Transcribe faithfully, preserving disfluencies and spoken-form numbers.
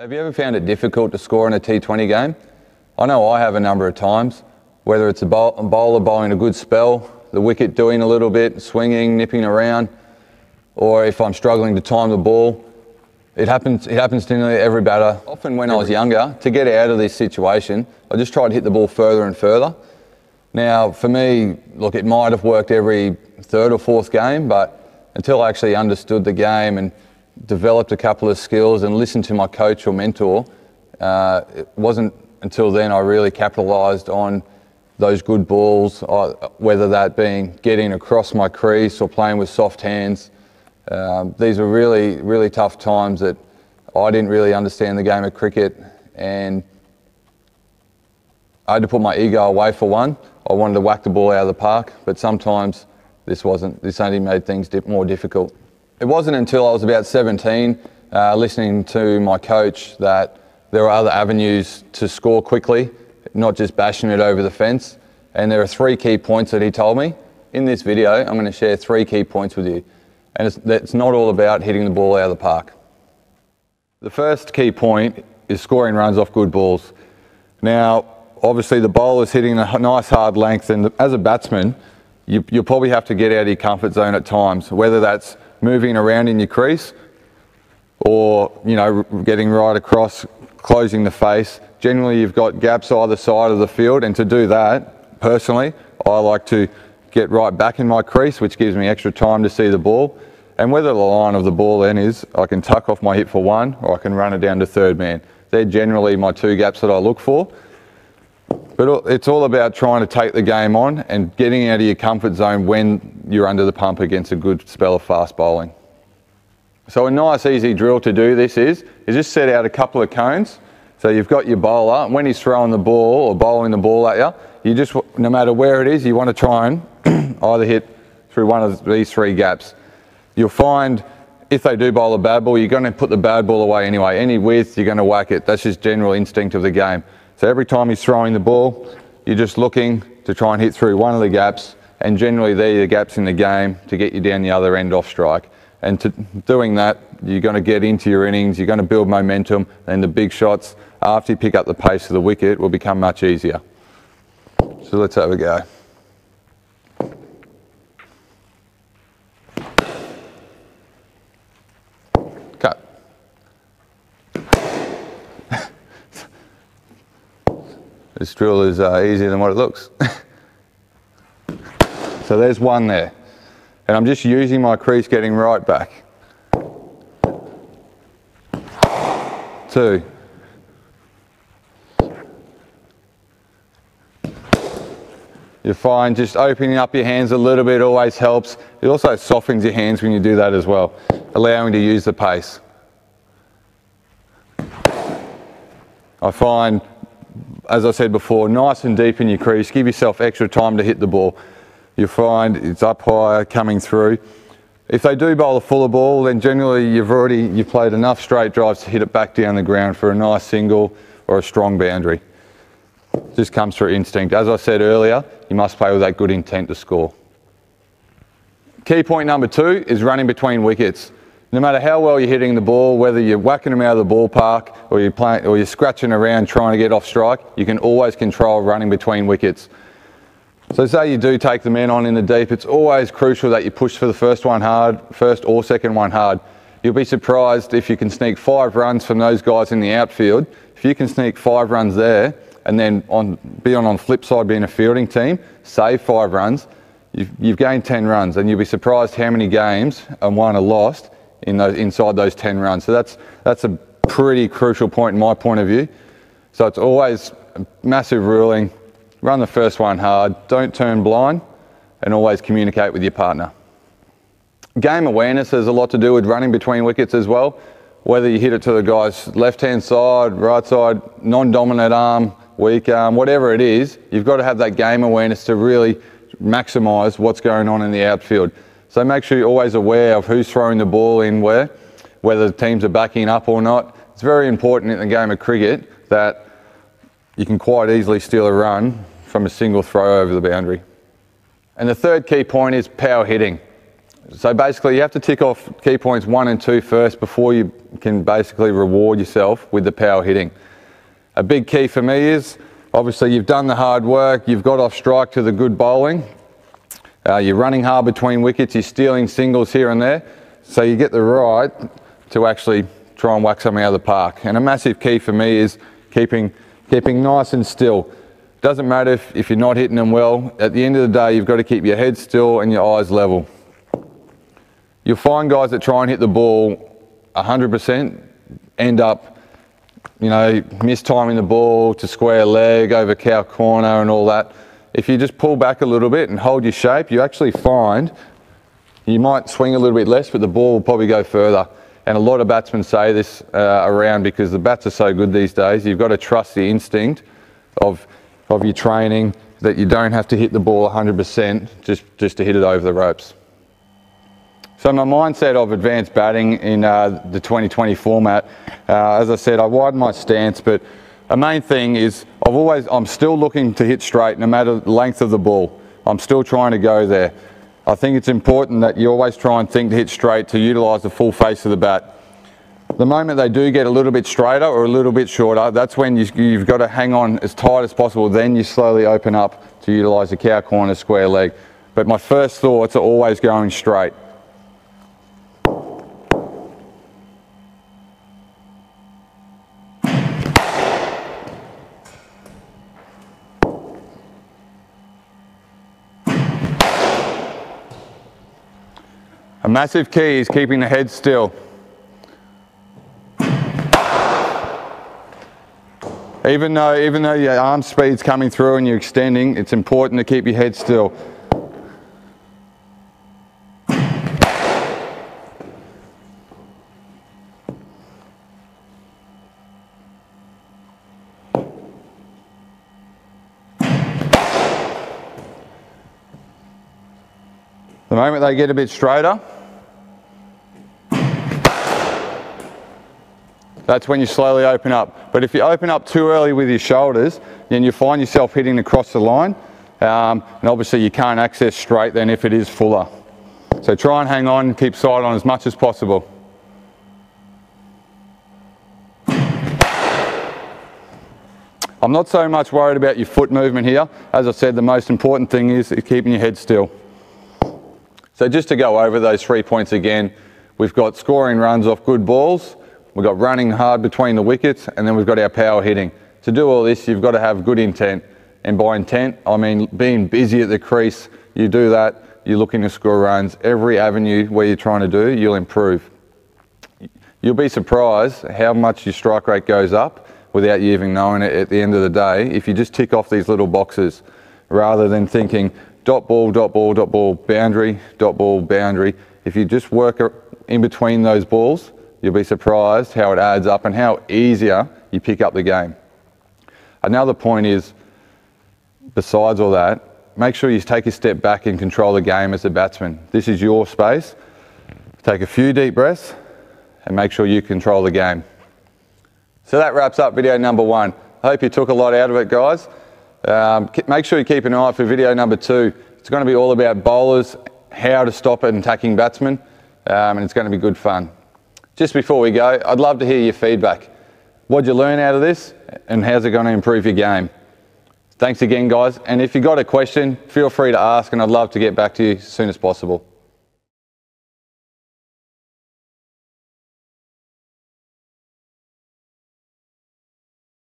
Have you ever found it difficult to score in a T twenty game? I know I have a number of times, whether it's a bowler bowling a good spell, the wicket doing a little bit, swinging, nipping around, or if I'm struggling to time the ball. It happens, it happens to nearly every batter. Often when I was younger, to get out of this situation, I just tried to hit the ball further and further. Now for me, look, it might have worked every third or fourth game, but until I actually understood the game and developed a couple of skills and listened to my coach or mentor, uh, it wasn't until then I really capitalised on those good balls, whether that being getting across my crease or playing with soft hands. Um, these were really, really tough times that I didn't really understand the game of cricket, and I had to put my ego away for one. I wanted to whack the ball out of the park, but sometimes this wasn't, this only made things more difficult. It wasn't until I was about seventeen, uh, listening to my coach, that there are other avenues to score quickly, not just bashing it over the fence. And there are three key points that he told me. In this video, I'm going to share three key points with you. And it's, it's not all about hitting the ball out of the park. The first key point is scoring runs off good balls. Now, obviously the bowler's hitting a nice hard length, and as a batsman, you, you'll probably have to get out of your comfort zone at times, whether that's moving around in your crease, or you know, getting right across, closing the face. Generally you've got gaps either side of the field, and to do that, personally, I like to get right back in my crease, which gives me extra time to see the ball. And whether the line of the ball then is, I can tuck off my hit for one, or I can run it down to third man. They're generally my two gaps that I look for. But it's all about trying to take the game on and getting out of your comfort zone when you're under the pump against a good spell of fast bowling. So a nice easy drill to do this is, is just set out a couple of cones. So you've got your bowler, and when he's throwing the ball or bowling the ball at you, you just, no matter where it is, you want to try and either hit through one of these three gaps. You'll find if they do bowl a bad ball, you're going to put the bad ball away anyway. Any width, you're going to whack it. That's just general instinct of the game. So every time he's throwing the ball, you're just looking to try and hit through one of the gaps, and generally they're the gaps in the game to get you down the other end off strike. And to doing that, you're going to get into your innings, you're going to build momentum, and the big shots, after you pick up the pace of the wicket, will become much easier. So let's have a go. This drill is uh, easier than what it looks. So there's one there. And I'm just using my crease, getting right back. Two. You'll find just opening up your hands a little bit always helps. It also softens your hands when you do that as well, allowing to use the pace. I find, as I said before, nice and deep in your crease, give yourself extra time to hit the ball. You'll find it's up higher, coming through. If they do bowl a fuller ball, then generally you've already you've played enough straight drives to hit it back down the ground for a nice single or a strong boundary. Just comes through instinct. As I said earlier, you must play with that good intent to score. Key point number two is running between wickets. No matter how well you're hitting the ball, whether you're whacking them out of the ballpark or you're playing, or you're scratching around trying to get off strike, you can always control running between wickets. So say you do take the man on in the deep, it's always crucial that you push for the first one hard, first or second one hard. You'll be surprised if you can sneak five runs from those guys in the outfield. If you can sneak five runs there and then on, be on on flip side being a fielding team, save five runs, you've, you've gained ten runs, and you'll be surprised how many games and one are lost in those, inside those ten runs. So that's, that's a pretty crucial point in my point of view. So it's always a massive ruling. Run the first one hard, don't turn blind, and always communicate with your partner. Game awareness has a lot to do with running between wickets as well. Whether you hit it to the guy's left-hand side, right side, non-dominant arm, weak arm, whatever it is, you've got to have that game awareness to really maximise what's going on in the outfield. So make sure you're always aware of who's throwing the ball in where, whether the teams are backing up or not. It's very important in the game of cricket that you can quite easily steal a run from a single throw over the boundary. And the third key point is power hitting. So basically you have to tick off key points one and two first before you can basically reward yourself with the power hitting. A big key for me is, obviously you've done the hard work, you've got off strike to the good bowling, uh, you're running hard between wickets, you're stealing singles here and there, so you get the right to actually try and whack something out of the park. And a massive key for me is keeping, keeping nice and still. Doesn't matter if, if you're not hitting them well, at the end of the day you've got to keep your head still and your eyes level. You'll find guys that try and hit the ball one hundred percent end up, you know, mistiming the ball to square leg, over cow corner and all that. If you just pull back a little bit and hold your shape, you actually find you might swing a little bit less, but the ball will probably go further. And a lot of batsmen say this uh, around because the bats are so good these days. You've got to trust the instinct of, of your training that you don't have to hit the ball one hundred percent just, just to hit it over the ropes. So my mindset of advanced batting in uh, the twenty twenty format, uh, as I said, I widen my stance, but a main thing is I've always, I'm still looking to hit straight no matter the length of the ball. I'm still trying to go there. I think it's important that you always try and think to hit straight to utilise the full face of the bat. The moment they do get a little bit straighter or a little bit shorter, that's when you, you've got to hang on as tight as possible, then you slowly open up to utilise the cow corner, square leg. But my first thoughts are always going straight. A massive key is keeping the head still. Even though, even though your arm speed's coming through and you're extending, it's important to keep your head still. The moment they get a bit straighter, that's when you slowly open up. But if you open up too early with your shoulders, then you find yourself hitting across the line. Um, and obviously you can't access straight then if it is fuller. So try and hang on, keep side on as much as possible. I'm not so much worried about your foot movement here. As I said, the most important thing is keeping your head still. So just to go over those three points again, we've got scoring runs off good balls, we've got running hard between the wickets, and then we've got our power hitting. To do all this, you've got to have good intent. And by intent, I mean being busy at the crease. You do that, you're looking to score runs. Every avenue where you're trying to do, you'll improve. You'll be surprised how much your strike rate goes up without you even knowing it at the end of the day, if you just tick off these little boxes, rather than thinking, dot ball, dot ball, dot ball, boundary, dot ball, boundary. If you just work in between those balls, you'll be surprised how it adds up and how easier you pick up the game. Another point is, besides all that, make sure you take a step back and control the game as a batsman. This is your space. Take a few deep breaths and make sure you control the game. So that wraps up video number one. I hope you took a lot out of it, guys. Um, make sure you keep an eye out for video number two. It's going to be all about bowlers, how to stop an attacking batsman, um, and it's going to be good fun. Just before we go, I'd love to hear your feedback. What'd you learn out of this and how's it going to improve your game? Thanks again, guys. And if you've got a question, feel free to ask and I'd love to get back to you as soon as possible.